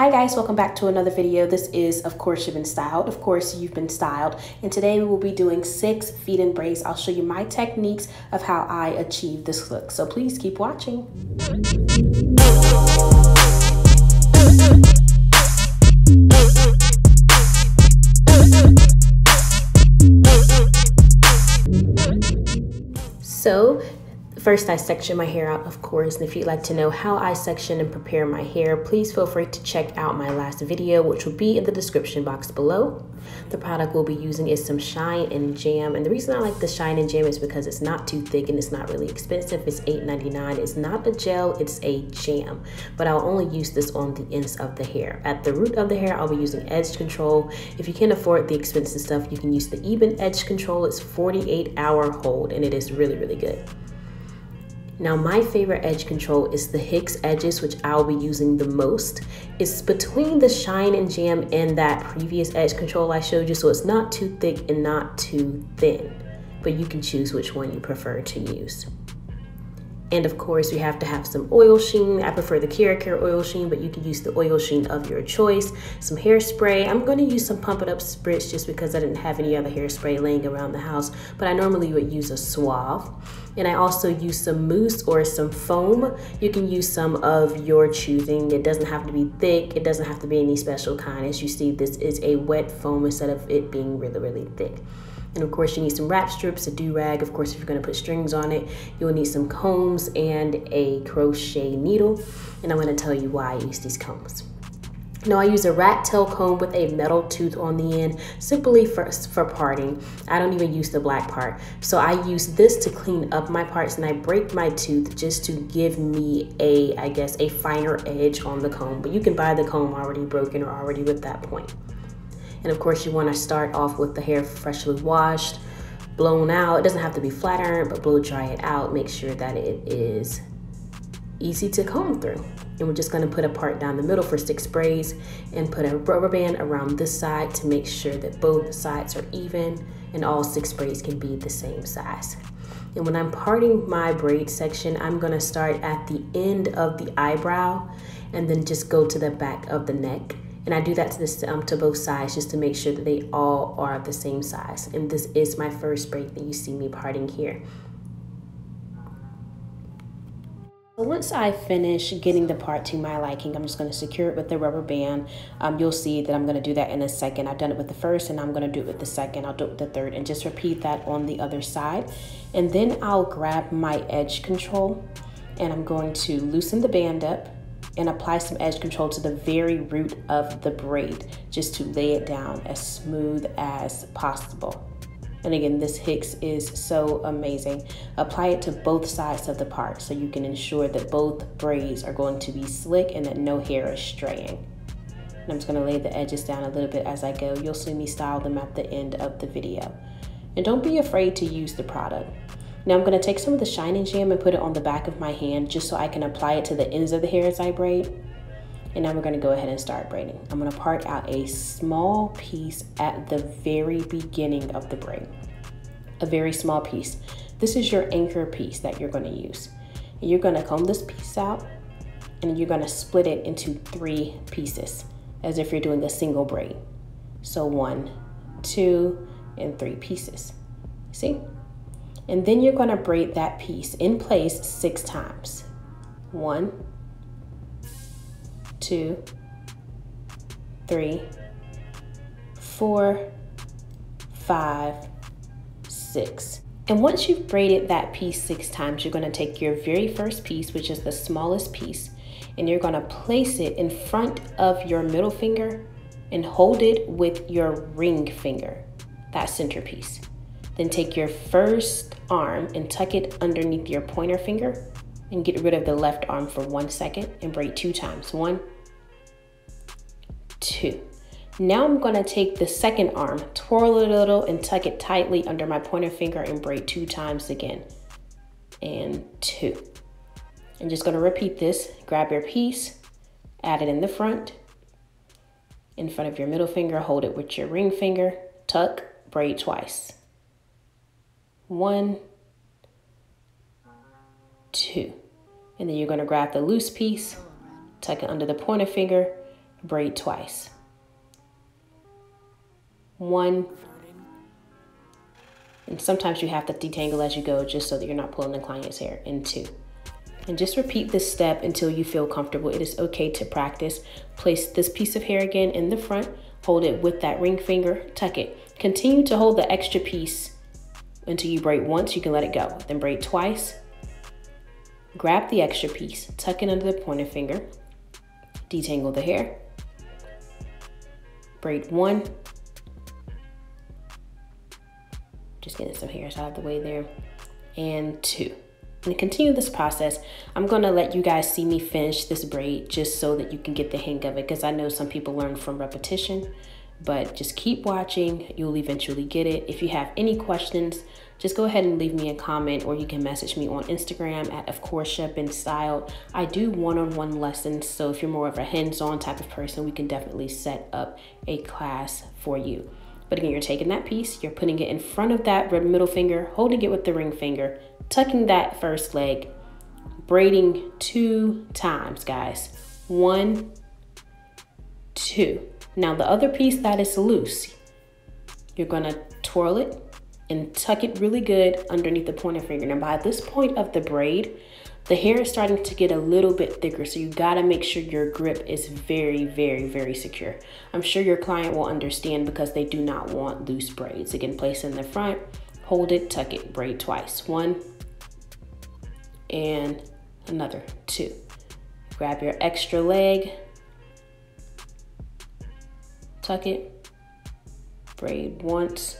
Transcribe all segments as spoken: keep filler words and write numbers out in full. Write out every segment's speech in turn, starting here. Hi guys, welcome back to another video. This is Of Course You've Been Styled. Of course you've been styled, and today we will be doing six feet in braids. I'll show you my techniques of how I achieve this look, so please keep watching. So first, I section my hair out, of course, and if you'd like to know how I section and prepare my hair, please feel free to check out my last video, which will be in the description box below. The product we'll be using is some Shine and Jam, and the reason I like the Shine and Jam is because it's not too thick and it's not really expensive. It's eight ninety-nine. It's not a gel, it's a jam, but I'll only use this on the ends of the hair. At the root of the hair, I'll be using Edge Control. If you can't afford the expensive stuff, you can use the Even Edge Control. It's forty-eight hour hold, and it is really, really good. Now, my favorite edge control is the Hicks Edges, which I'll be using the most. It's between the Shine and Jam and that previous edge control I showed you, so it's not too thick and not too thin, but you can choose which one you prefer to use. And of course, you have to have some oil sheen. I prefer the Kera Care oil sheen, but you can use the oil sheen of your choice. Some hairspray. I'm gonna use some Pump It Up Spritz just because I didn't have any other hairspray laying around the house, but I normally would use a Suave. And I also use some mousse or some foam. You can use some of your choosing. It doesn't have to be thick. It doesn't have to be any special kind. As you see, this is a wet foam instead of it being really, really thick. And of course, you need some wrap strips, a do-rag. Of course, if you're gonna put strings on it, you'll need some combs and a crochet needle. And I'm gonna tell you why I use these combs. Now, I use a rat tail comb with a metal tooth on the end, simply for, for parting. I don't even use the black part. So I use this to clean up my parts, and I break my tooth just to give me a, I guess, a finer edge on the comb. But you can buy the comb already broken or already with that point. And of course, you wanna start off with the hair freshly washed, blown out. It doesn't have to be flat iron, but blow dry it out. Make sure that it is easy to comb through. And we're just gonna put a part down the middle for six braids and put a rubber band around this side to make sure that both sides are even and all six braids can be the same size. And when I'm parting my braid section, I'm gonna start at the end of the eyebrow and then just go to the back of the neck. And I do that to, this, um, to both sides just to make sure that they all are the same size. And this is my first braid that you see me parting here. Once I finish getting the part to my liking, I'm just going to secure it with the rubber band. Um, you'll see that I'm going to do that in a second. I've done it with the first, and I'm going to do it with the second. I'll do it with the third, and just repeat that on the other side. And then I'll grab my edge control, and I'm going to loosen the band up and apply some edge control to the very root of the braid, just to lay it down as smooth as possible. And again, this Hicks is so amazing. Apply it to both sides of the part so you can ensure that both braids are going to be slick and that no hair is straying. And I'm just gonna lay the edges down a little bit as I go. You'll see me style them at the end of the video. And don't be afraid to use the product. Now I'm gonna take some of the Shine and Jam and put it on the back of my hand just so I can apply it to the ends of the hair as I braid. And now we're gonna go ahead and start braiding. I'm gonna part out a small piece at the very beginning of the braid, a very small piece. This is your anchor piece that you're gonna use. And you're gonna comb this piece out and you're gonna split it into three pieces as if you're doing a single braid. So one, two, and three pieces, see? And then you're gonna braid that piece in place six times. One, two, three, four, five, six. And once you've braided that piece six times, you're gonna take your very first piece, which is the smallest piece, and you're gonna place it in front of your middle finger and hold it with your ring finger, that centerpiece. Then take your first arm and tuck it underneath your pointer finger and get rid of the left arm for one second and braid two times. One, two. Now I'm gonna take the second arm, twirl it a little and tuck it tightly under my pointer finger and braid two times again. And two. I'm just gonna repeat this. Grab your piece, add it in the front, in front of your middle finger, hold it with your ring finger, tuck, braid twice. One, two. And then you're gonna grab the loose piece, tuck it under the pointer finger, braid twice. One, and sometimes you have to detangle as you go just so that you're not pulling the client's hair, and two. And just repeat this step until you feel comfortable. It is okay to practice. Place this piece of hair again in the front, hold it with that ring finger, tuck it. Continue to hold the extra piece until you braid once, you can let it go. Then braid twice, grab the extra piece, tuck it under the pointer finger, detangle the hair, braid one. Just getting some hairs out of the way there, and two. And to continue this process, I'm gonna let you guys see me finish this braid just so that you can get the hang of it, because I know some people learn from repetition, but just keep watching, you'll eventually get it. If you have any questions, just go ahead and leave me a comment, or you can message me on Instagram at of course shabeen styled. I do one-on-one lessons, so if you're more of a hands-on type of person, we can definitely set up a class for you. But again, you're taking that piece, you're putting it in front of that middle finger, holding it with the ring finger, tucking that first leg, braiding two times, guys. One, two. Now the other piece that is loose, you're gonna twirl it and tuck it really good underneath the pointer finger. Now by this point of the braid, the hair is starting to get a little bit thicker, so you gotta make sure your grip is very, very, very secure. I'm sure your client will understand because they do not want loose braids. Again, place in the front, hold it, tuck it, braid twice. One, and another, two. Grab your extra leg, tuck it, braid once,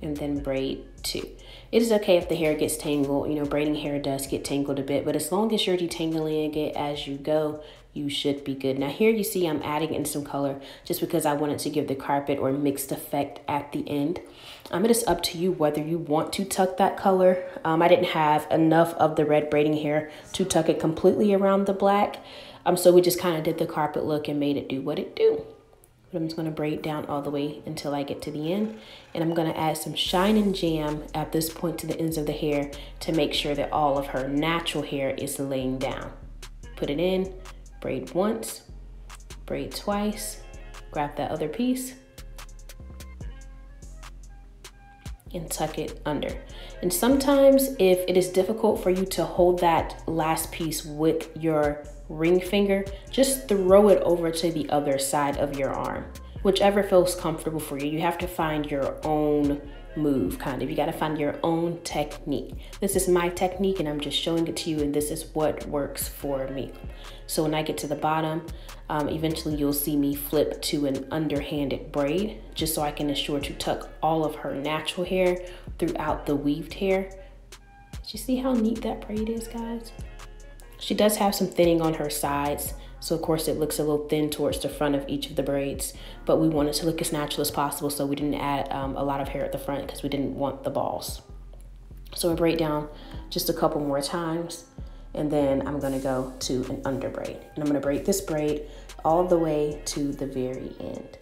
and then braid two. It is okay if the hair gets tangled. You know, braiding hair does get tangled a bit, but as long as you're detangling it as you go, you should be good. Now here you see I'm adding in some color just because I wanted to give the carpet or mixed effect at the end. Um, it is up to you whether you want to tuck that color. Um, I didn't have enough of the red braiding hair to tuck it completely around the black. Um, so we just kind of did the carpet look and made it do what it do. But I'm just gonna braid down all the way until I get to the end. And I'm gonna add some Shine and Jam at this point to the ends of the hair to make sure that all of her natural hair is laying down. Put it in, braid once, braid twice, grab that other piece, and tuck it under. And sometimes if it is difficult for you to hold that last piece with your ring finger, just throw it over to the other side of your arm, whichever feels comfortable for you. You have to find your own move, kind of. You got to find your own technique. This is my technique and I'm just showing it to you, and this is what works for me. So when I get to the bottom, um, eventually you'll see me flip to an underhanded braid just so I can ensure to tuck all of her natural hair throughout the weaved hair. Did you see how neat that braid is, guys? She does have some thinning on her sides, so of course it looks a little thin towards the front of each of the braids, but we wanted to look as natural as possible, so we didn't add um, a lot of hair at the front because we didn't want the balls. So we braid down just a couple more times, and then I'm gonna go to an under braid. And I'm gonna braid this braid all the way to the very end.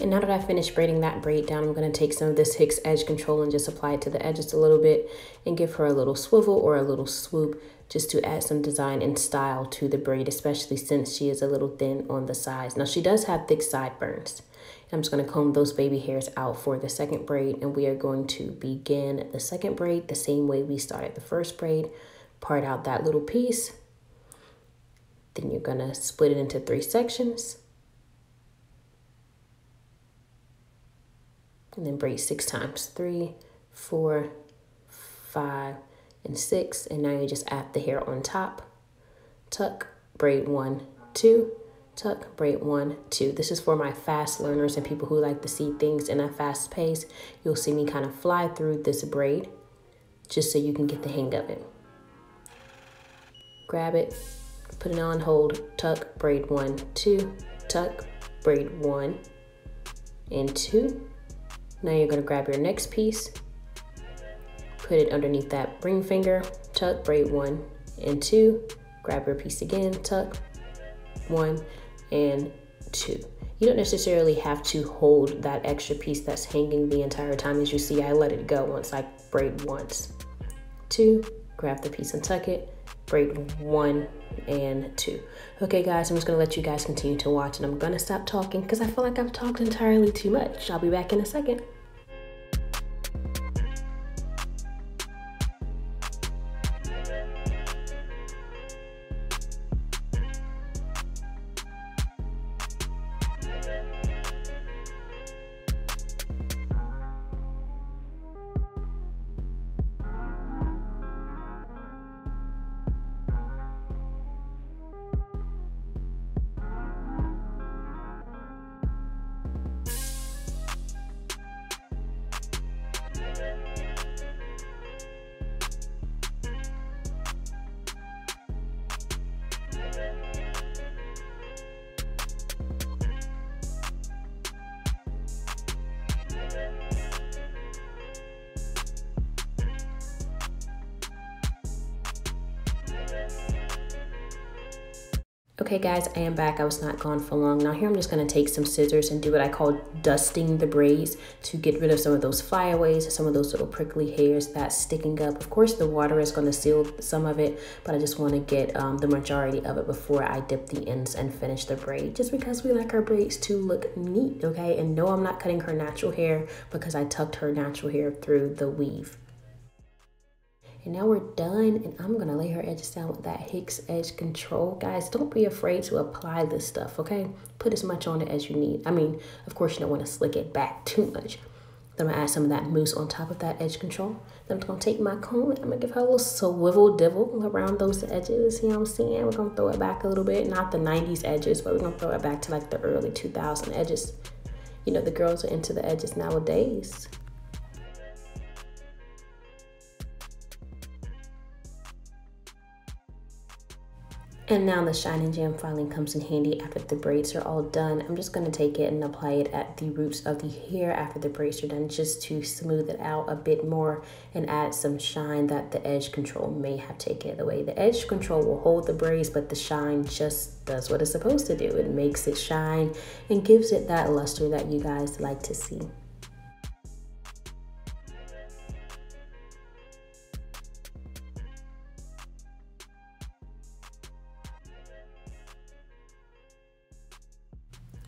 And now that I finished braiding that braid down, I'm going to take some of this Hicks Edge Control and just apply it to the edges a little bit and give her a little swivel or a little swoop just to add some design and style to the braid, especially since she is a little thin on the sides. Now she does have thick sideburns. I'm just going to comb those baby hairs out for the second braid, and we are going to begin the second braid the same way we started the first braid. Part out that little piece. Then you're going to split it into three sections. And then braid six times, three, four, five, and six. And now you just add the hair on top, tuck, braid one, two, tuck, braid one, two. This is for my fast learners and people who like to see things in a fast pace. You'll see me kind of fly through this braid. just so you can get the hang of it. Grab it, put it on hold, tuck, braid one, two, tuck, braid one, and two. Now you're gonna grab your next piece, put it underneath that ring finger, tuck, braid one, and two. Grab your piece again, tuck, one, and two. You don't necessarily have to hold that extra piece that's hanging the entire time. As you see, I let it go once I braid once. Two, grab the piece and tuck it, braid one and two. Okay guys, I'm just gonna let you guys continue to watch, and I'm gonna stop talking because I feel like I've talked entirely too much. I'll be back in a second. Okay guys, I am back. I was not gone for long. Now here I'm just gonna take some scissors and do what I call dusting the braids to get rid of some of those flyaways, some of those little prickly hairs that's sticking up. Of course, the water is gonna seal some of it, but I just wanna get um, the majority of it before I dip the ends and finish the braid, just because we like our braids to look neat, okay? And no, I'm not cutting her natural hair because I tucked her natural hair through the weave. And now we're done, and I'm gonna lay her edges down with that Hicks Edge Control. Guys, don't be afraid to apply this stuff, okay? Put as much on it as you need. I mean, of course, you don't wanna slick it back too much. Then I'm gonna add some of that mousse on top of that Edge Control. Then I'm gonna take my comb, and I'm gonna give her a little swivel divel around those edges, you know what I'm saying? We're gonna throw it back a little bit, not the nineties edges, but we're gonna throw it back to like the early two thousand edges. You know, the girls are into the edges nowadays. And now the Shine and Jam filing comes in handy after the braids are all done. I'm just going to take it and apply it at the roots of the hair after the braids are done, just to smooth it out a bit more and add some shine that the Edge Control may have taken away. The Edge Control will hold the braids, but the shine just does what it's supposed to do. It makes it shine and gives it that luster that you guys like to see.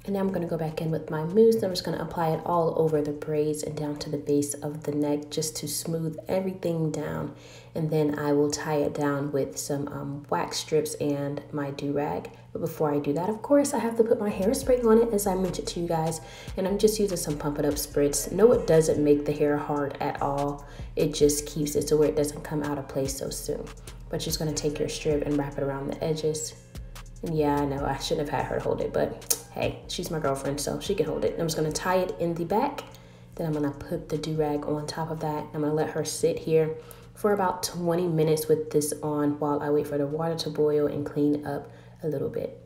And now I'm gonna go back in with my mousse. I'm just gonna apply it all over the braids and down to the base of the neck, just to smooth everything down. And then I will tie it down with some um, wax strips and my do-rag. But before I do that, of course, I have to put my hairspray on it, as I mentioned to you guys. And I'm just using some Pump It Up Spritz. No, it doesn't make the hair hard at all. It just keeps it to where it doesn't come out of place so soon. But you're just gonna take your strip and wrap it around the edges. And yeah, I know I shouldn't have had her hold it, but hey, she's my girlfriend, so she can hold it. I'm just gonna tie it in the back. Then I'm gonna put the do-rag on top of that. I'm gonna let her sit here for about twenty minutes with this on while I wait for the water to boil and clean up a little bit.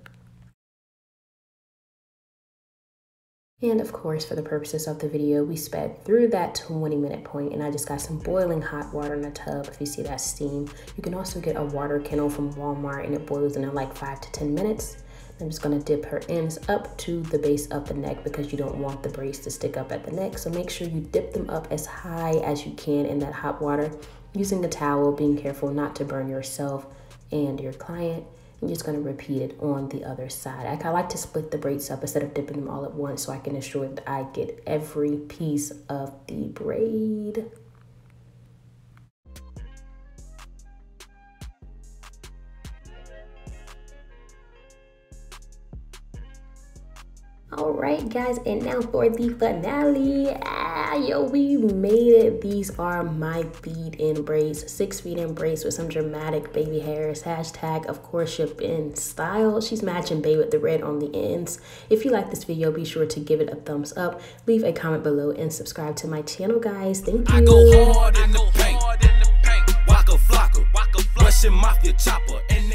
And of course, for the purposes of the video, we sped through that twenty minute point, and I just got some boiling hot water in a tub. If you see that steam, you can also get a water kettle from Walmart, and it boils in like five to ten minutes. I'm just gonna dip her ends up to the base of the neck because you don't want the braids to stick up at the neck. So make sure you dip them up as high as you can in that hot water, using a towel, being careful not to burn yourself and your client. I'm just gonna repeat it on the other side. I, I like to split the braids up instead of dipping them all at once, so I can ensure that I get every piece of the braid. All right guys, and now for the finale. Ah, yo, we made it. These are my bead-in braids, six bead-in braids with some dramatic baby hairs. Hashtag of course you've been styled. She's matching bae with the red on the ends. If you like this video, be sure to give it a thumbs up, leave a comment below, and subscribe to my channel, guys. Thank you. I go hard in the paint. Russian mafia chopper. And